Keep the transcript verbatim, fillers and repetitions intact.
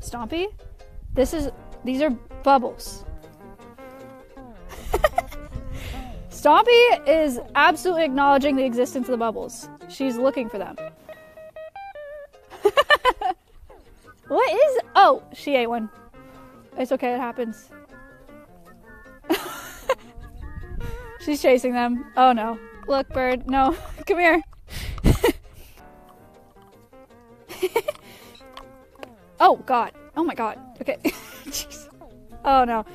Stompy, this is, these are bubbles. Stompy is absolutely acknowledging the existence of the bubbles. She's looking for them. What is, oh, she ate one. It's okay, it happens. She's chasing them. Oh no. Look, bird, no, come here. Oh God, oh my God, okay. Jeez. Oh no.